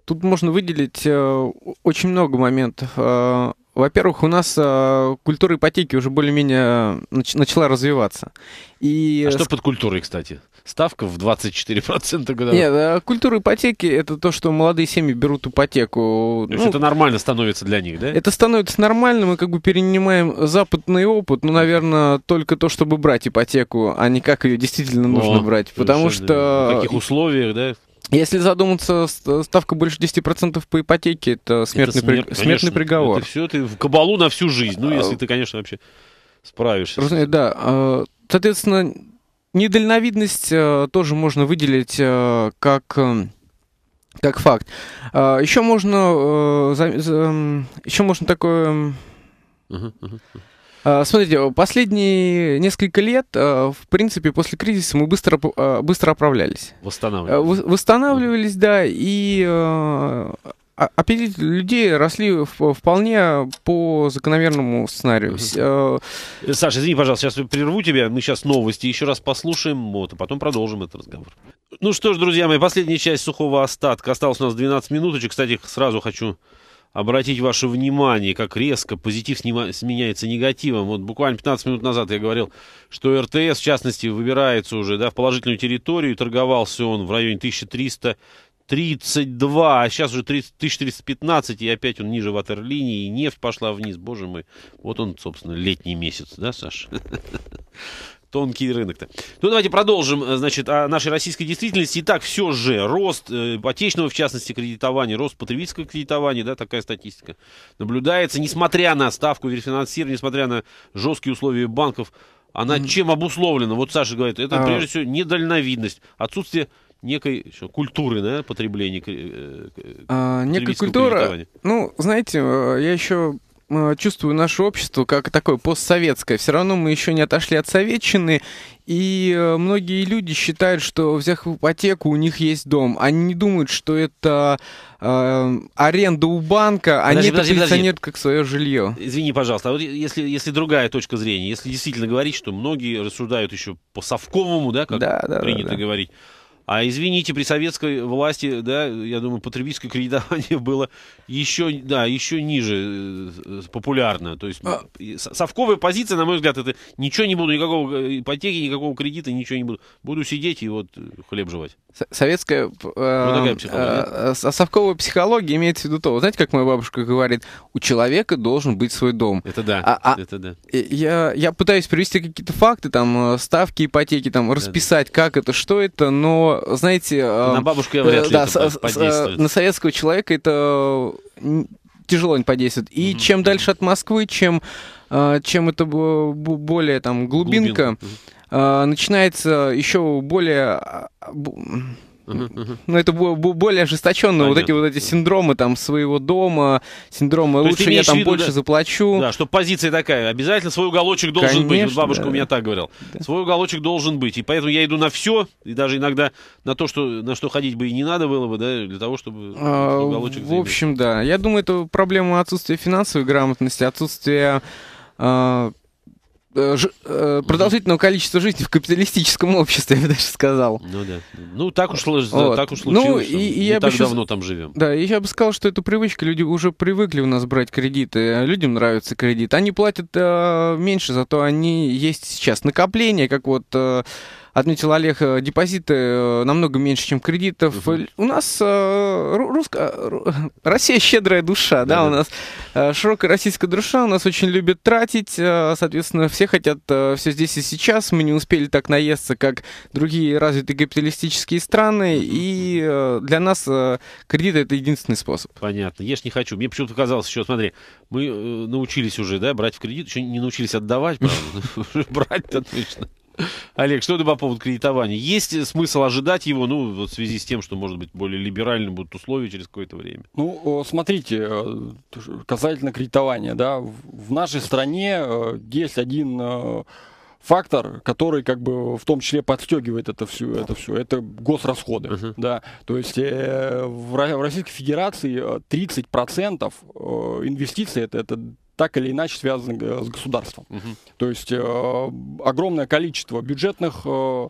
тут можно выделить э, очень много моментов. Э, во-первых, у нас э, культура ипотеки уже более-менее нач- начала развиваться. И, а что с... под культурой, кстати? Ставка в двадцать четыре процента годовых? Нет, э, культура ипотеки – это то, что молодые семьи берут ипотеку. То есть ну, это нормально становится для них, да? Это становится нормально, мы как бы перенимаем западный опыт, ну, наверное, только то, чтобы брать ипотеку, а не как ее действительно нужно О, брать. Потому что... что... В каких условиях, да? Если задуматься, ставка больше десяти процентов по ипотеке – это смертный, это смерть, при... смертный приговор. Это все, ты в кабалу на всю жизнь, ну, если ты, конечно, вообще справишься. Разумеется, да. Соответственно, недальновидность тоже можно выделить как, как факт. Еще можно, еще можно такое… Uh-huh, uh-huh. Смотрите, последние несколько лет, в принципе, после кризиса мы быстро, быстро оправлялись. Восстанавливались. Восстанавливались, да, и аппетиты людей росли вполне по закономерному сценарию. Угу. Саша, извини, пожалуйста, сейчас прерву тебя, мы сейчас новости еще раз послушаем, вот, а потом продолжим этот разговор. Ну что ж, друзья мои, последняя часть сухого остатка. Осталось у нас двенадцать минуточек, кстати, сразу хочу... обратить ваше внимание, как резко позитив сменяется негативом. Вот буквально пятнадцать минут назад я говорил, что эр тэ эс, в частности, выбирается уже, да, в положительную территорию. Торговался он в районе тысяча триста тридцать два, а сейчас уже тысяча триста пятнадцать, и опять он ниже ватерлинии, и нефть пошла вниз. Боже мой, вот он, собственно, летний месяц, да, Саша? Тонкий рынок-то. Ну, давайте продолжим, значит, о нашей российской действительности. Итак, все же рост ипотечного, в частности, кредитования, рост потребительского кредитования, да, такая статистика наблюдается. Несмотря на ставку рефинансирования, несмотря на жесткие условия банков, она mm-hmm. чем обусловлена? Вот Саша говорит, это, mm-hmm. прежде всего, недальновидность, отсутствие некой что, культуры, да, потребления а, некая культура, ну, знаете, я еще... чувствую наше общество как такое постсоветское. Все равно мы еще не отошли от советчины, и многие люди считают, что взяв ипотеку, у них есть дом. Они не думают, что это э, аренда у банка, они это позиционируют как свое жилье. Извини, пожалуйста, а вот если, если другая точка зрения, если действительно говорить, что многие рассуждают еще по-совковому, да, как да, да, принято да, да. говорить, а извините, при советской власти, да, я думаю, потребительское кредитование было еще, да, еще ниже э, популярно. То есть а... совковая позиция, на мой взгляд, это ничего не буду, никакого ипотеки, никакого кредита, ничего не буду. Буду сидеть и вот хлеб жевать. Советская э, э, совковая психология имеется в виду то, знаете, как моя бабушка говорит, у человека должен быть свой дом. Это да. А, это а, да. Я, я пытаюсь привести какие-то факты, там, ставки, ипотеки, там, да, расписать, да. как это, что это, но знаете, на бабушку я вряд ли да, это с, подействует. На советского человека это тяжело не подействует. И mm-hmm. чем дальше от Москвы, чем, чем это более там глубинка, глубинка. начинается еще более... Uh-huh. Ну, это более ожесточенные вот эти, вот эти синдромы там своего дома, синдромы то лучше я там виду, больше да, заплачу. Да, что позиция такая, обязательно свой уголочек должен Конечно, быть. Бабушка да, у меня так говорила. Да. Свой уголочек должен быть. И поэтому я иду на все, и даже иногда на то, что, на что ходить бы и не надо было бы, да, для того, чтобы а, уголочек в заявить. Общем, да. Я думаю, это проблема отсутствия финансовой грамотности, отсутствия... А, Ж, э, продолжительного количества жизни в капиталистическом обществе, я бы даже сказал. Ну да. Ну так уж, вот. так уж случилось, ну, и, и я так бы давно сейчас, там живем. Да, я бы сказал, что эту привычку люди уже привыкли у нас брать кредиты. Людям нравится кредит. Они платят э, меньше, зато они есть сейчас. Накопления, как вот... Э, отметил Олег, депозиты намного меньше, чем кредитов. Uh-huh. У нас э, русско... Россия щедрая душа, uh-huh. да, у нас э, широкая российская душа, у нас очень любят тратить, э, соответственно, все хотят э, все здесь и сейчас, мы не успели так наесться, как другие развитые капиталистические страны, uh-huh. и э, для нас э, кредит — это единственный способ. Понятно, ешь не хочу. Мне почему-то казалось еще, смотри, мы э, научились уже, да, брать в кредит, еще не научились отдавать, правда, брать-то точно. Олег, что это по поводу кредитования? Есть смысл ожидать его, ну, вот в связи с тем, что, может быть, более либеральны будут условия через какое-то время? Ну, смотрите, касательно кредитования, да, в нашей стране есть один фактор, который, как бы, в том числе подстегивает это все, это все, это госрасходы, uh-huh. да, то есть э, в, в Российской Федерации тридцать процентов инвестиций, это, это так или иначе связаны с государством. Uh-huh. То есть э, огромное количество бюджетных э,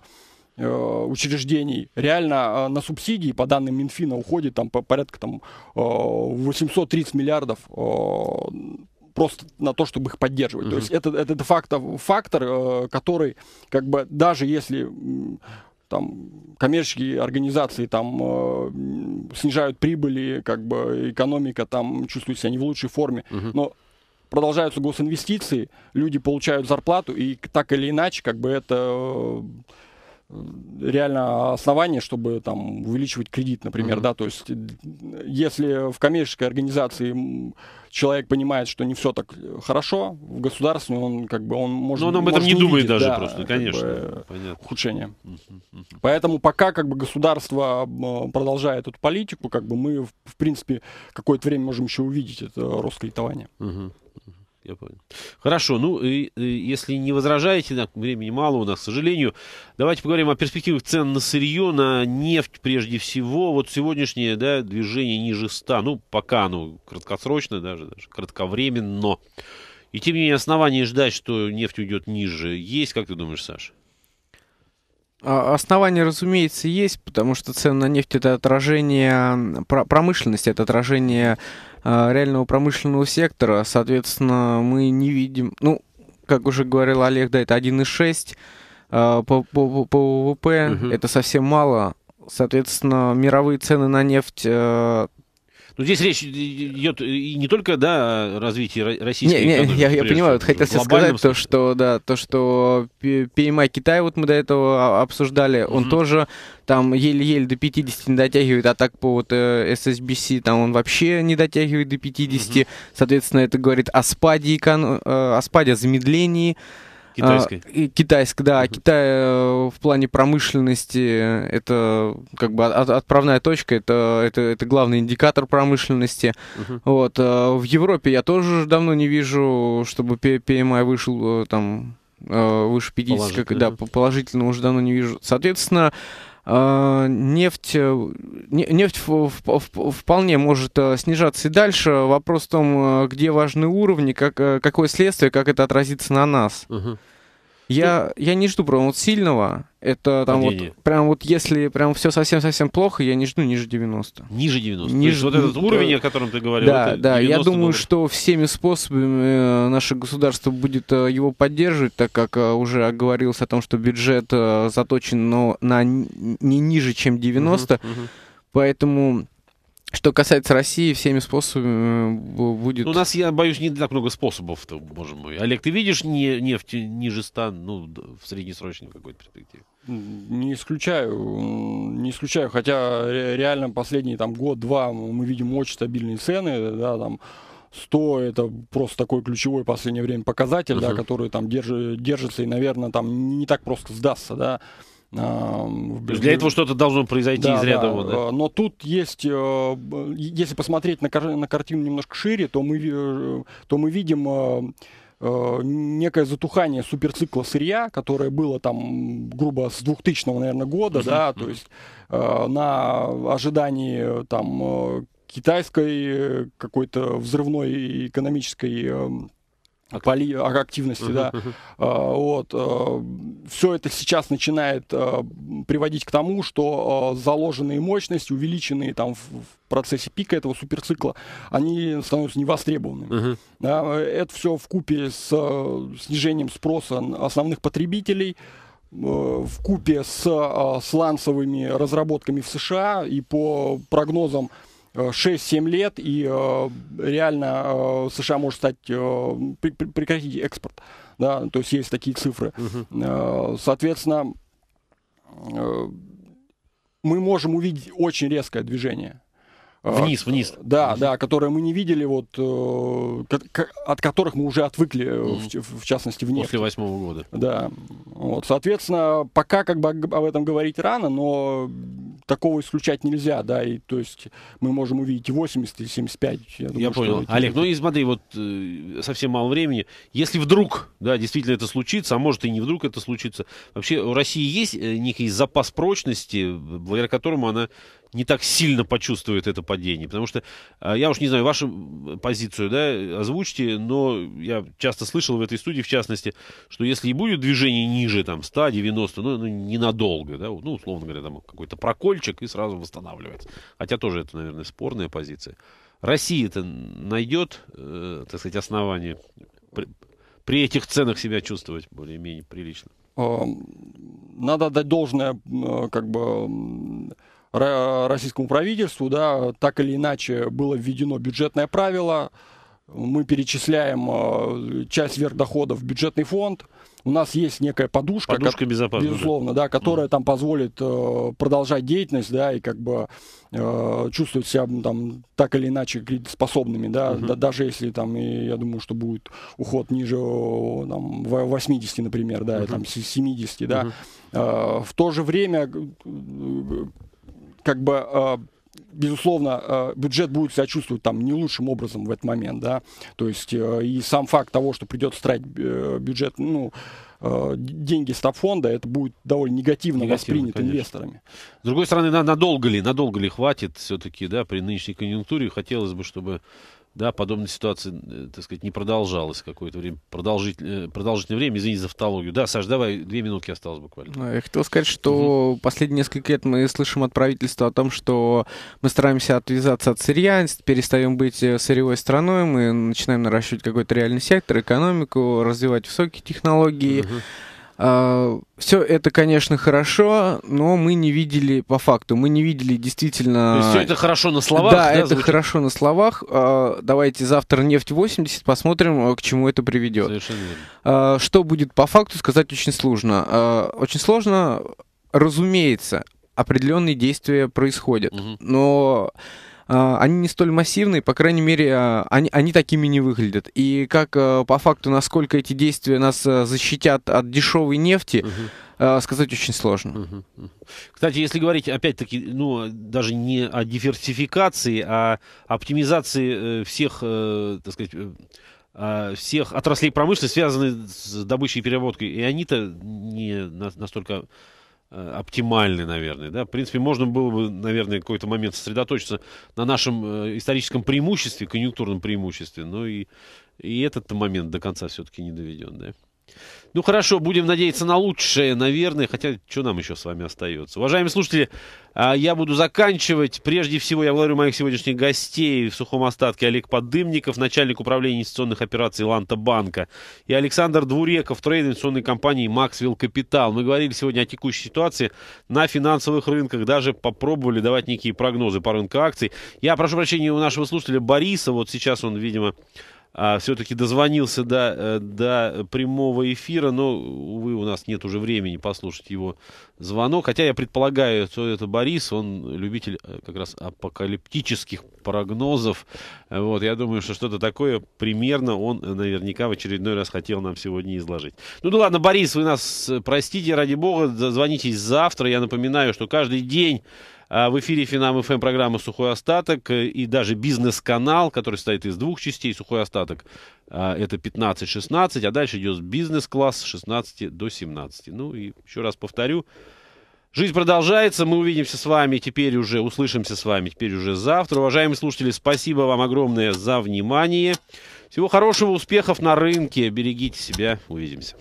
учреждений реально э, на субсидии, по данным Минфина, уходит там по, порядка там, э, восемьсот тридцать миллиардов э, просто на то, чтобы их поддерживать. Uh-huh. То есть это, это де-факто фактор, э, который, как бы, даже если... Там, коммерческие организации там, э, снижают прибыли, как бы, экономика там, чувствует себя не в лучшей форме, uh-huh. но продолжаются госинвестиции, люди получают зарплату, и так или иначе, как бы, это э, реально основание, чтобы там, увеличивать кредит, например. Uh-huh. Да? То есть, если в коммерческой организации человек понимает, что не все так хорошо, в государстве он, как бы, он может... Но он об этом не думает даже, да, просто, конечно. Как бы, ухудшение. Поэтому пока, как бы, государство продолжает эту политику, как бы, мы, в принципе, какое-то время можем еще увидеть это рост кредитования. Угу. Я понял. Хорошо, ну, и, и, если не возражаете, так, времени мало у нас, к сожалению, давайте поговорим о перспективах цен на сырье, на нефть прежде всего. Вот сегодняшнее, да, движение ниже ста, ну, пока оно краткосрочное, даже, даже кратковременно. И тем не менее, оснований ждать, что нефть уйдет ниже, есть, как ты думаешь, Саша? Основания, разумеется, есть, потому что цены на нефть — это отражение промышленности, это отражение реального промышленного сектора. Соответственно, мы не видим... Ну, как уже говорил Олег, да, это один и шесть по, по, по ВВП, угу. это совсем мало. Соответственно, мировые цены на нефть... Ну, здесь речь идет и не только, да, о развитии российской не, не, экономики. Я, я понимаю, вот хотел сказать то, что, да, то, что пи эм ай Китая, вот мы до этого обсуждали, он mm-hmm. тоже там еле-еле до пятидесяти не дотягивает, а так по вот эс эс би си там он вообще не дотягивает до пятидесяти. Mm-hmm. Соответственно, это говорит о спаде, эконом... о спаде, о замедлении. Китайской. А, китайской, да. Uh-huh. Китай э, в плане промышленности — это, как бы, от, отправная точка, это, это, это главный индикатор промышленности. Uh-huh. Вот. А в Европе я тоже давно не вижу, чтобы пи эм ай вышел там э, выше пятидесяти, положительно. Как, да, положительно уже давно не вижу. Соответственно, э, нефть, нефть в, в, в, вполне может снижаться и дальше. Вопрос в том, где важны уровни, как, какое следствие, как это отразится на нас. Uh-huh. Я, я не жду прям вот сильного. Это там вот, прям вот если прям все совсем-совсем плохо, я не жду ниже девяноста. Ниже девяноста? Ниже, вот этот уровень, о котором ты говорил. Да, да, я думаю, долларов. Что всеми способами наше государство будет его поддерживать, так как уже оговорился о том, что бюджет заточен, но на, не ниже, чем девяносто. Uh-huh, uh-huh. Поэтому... Что касается России, всеми способами будет... У нас, я боюсь, не так много способов-то, боже мой. Олег, ты видишь нефть ниже ста, ну, в среднесрочной какой-то перспективе? Не исключаю, не исключаю, хотя реально последний там год-два мы видим очень стабильные цены, да, там сто это просто такой ключевой в последнее время показатель, uh-huh. да, который там держи, держится и, наверное, там не так просто сдастся, да. Для этого что-то должно произойти да, из ряда да. Да. Но тут есть, если посмотреть на, кар- на картину немножко шире, то мы, то мы видим некое затухание суперцикла сырья, которое было там, грубо, с двухтысячного, наверное, года, uh-huh. да, то есть на ожидании там китайской какой-то взрывной экономической Поли... активности, uh-huh. да, uh, вот, uh, все это сейчас начинает uh, приводить к тому, что uh, заложенные мощности, увеличенные там в, в процессе пика этого суперцикла, они становятся невостребованными. Uh-huh. Да, это все вкупе с uh, снижением спроса основных потребителей, uh, вкупе с uh, сланцевыми разработками в США и по прогнозам шесть-семь лет, и э, реально э, США может стать э, прекратить экспорт. Да? То есть есть такие цифры. Uh-huh. Э, соответственно, э, мы можем увидеть очень резкое движение. Вниз, вниз. Да, да, которые мы не видели, вот, от которых мы уже отвыкли, mm-hmm. в, в частности, в нефти. После восьмого года. Да. Вот, соответственно, пока как бы об этом говорить рано, но такого исключать нельзя, да, и то есть мы можем увидеть восемьдесят или семьдесят пять. Я, думаю, я понял. Олег, это... ну и смотри, вот совсем мало времени. Если вдруг, да, действительно это случится, а может и не вдруг это случится, вообще у России есть некий запас прочности, благодаря которому она не так сильно почувствует это падение. Потому что, я уж не знаю, вашу позицию, да, озвучьте, но я часто слышал в этой студии, в частности, что если и будет движение ниже, там, сто девяносто, ну, ну ненадолго, да, ну, условно говоря, там, какой-то прокольчик и сразу восстанавливается. Хотя тоже это, наверное, спорная позиция. Россия-то найдет, э, так сказать, основание при, при этих ценах себя чувствовать более-менее прилично? Надо отдать должное, как бы... российскому правительству, да, так или иначе было введено бюджетное правило, мы перечисляем э, часть сверхдоходов в бюджетный фонд, у нас есть некая подушка, подушка как, безусловно, да, которая mm. там позволит э, продолжать деятельность, да, и как бы э, чувствовать себя там так или иначе кредитоспособными, да, mm-hmm. да, даже если там, и, я думаю, что будет уход ниже там, восьмидесяти, например, да, mm-hmm. там семидесяти, да, mm-hmm. э, в то же время как бы, безусловно, бюджет будет себя чувствовать там не лучшим образом в этот момент, да, то есть и сам факт того, что придется тратить бюджет, ну, деньги стабфонда, это будет довольно негативно, негативно воспринято, конечно, инвесторами. С другой стороны, надолго ли, надолго ли хватит все-таки, да, при нынешней конъюнктуре хотелось бы, чтобы, да, подобная ситуация, так сказать, не продолжалась какое-то время, продолжительное, продолжительное время, извини за тавтологию. Да, Саш, давай, две минутки осталось буквально. Я хотел сказать, что угу. последние несколько лет мы слышим от правительства о том, что мы стараемся отвязаться от сырья, перестаем быть сырьевой страной, мы начинаем наращивать какой-то реальный сектор, экономику, развивать высокие технологии. Угу. Uh, все это, конечно, хорошо, но мы не видели по факту, мы не видели действительно... То есть все это хорошо на словах? Да, да это звучит? Хорошо на словах. Uh, давайте завтра нефть восемьдесят, посмотрим, к чему это приведет. Совершенно верно. Uh, что будет по факту, сказать очень сложно. Uh, очень сложно, разумеется, определенные действия происходят, uh-huh. но... Они не столь массивные, по крайней мере, они, они такими не выглядят. И как по факту, насколько эти действия нас защитят от дешевой нефти, угу. сказать очень сложно. Угу. Кстати, если говорить, опять-таки, ну, даже не о диверсификации, а о оптимизации всех, так сказать, всех отраслей промышленности, связанных с добычей и переработкой, и они-то не настолько... оптимальный, наверное, да. В принципе, можно было бы, наверное, в какой-то момент сосредоточиться на нашем историческом преимуществе, конъюнктурном преимуществе, но и, и этот момент до конца все-таки не доведен, да. Ну хорошо, будем надеяться на лучшее, наверное, хотя что нам еще с вами остается? Уважаемые слушатели, я буду заканчивать. Прежде всего, я благодарю моих сегодняшних гостей в сухом остатке: Олег Поддымников, начальник управления инвестиционных операций Ланта-Банка, и Александр Двуреков, трейдер инвестиционной компании Maxwell Капитал. Мы говорили сегодня о текущей ситуации на финансовых рынках, даже попробовали давать некие прогнозы по рынку акций. Я прошу прощения у нашего слушателя Бориса, вот сейчас он, видимо, А, все-таки дозвонился до, до прямого эфира, но, увы, у нас нет уже времени послушать его звонок. Хотя я предполагаю, что это Борис, он любитель как раз апокалиптических прогнозов. Вот, я думаю, что что-то такое примерно он наверняка в очередной раз хотел нам сегодня изложить. Ну да ладно, Борис, вы нас простите, ради бога, звонитесь завтра. Я напоминаю, что каждый день в эфире Финам ФМ программа «Сухой остаток» и даже бизнес-канал, который состоит из двух частей. «Сухой остаток» — это пятнадцать-шестнадцать, а дальше идет бизнес-класс с шестнадцати до семнадцати. Ну и еще раз повторю, жизнь продолжается. Мы увидимся с вами теперь уже, услышимся с вами теперь уже завтра. Уважаемые слушатели, спасибо вам огромное за внимание. Всего хорошего, успехов на рынке. Берегите себя. Увидимся.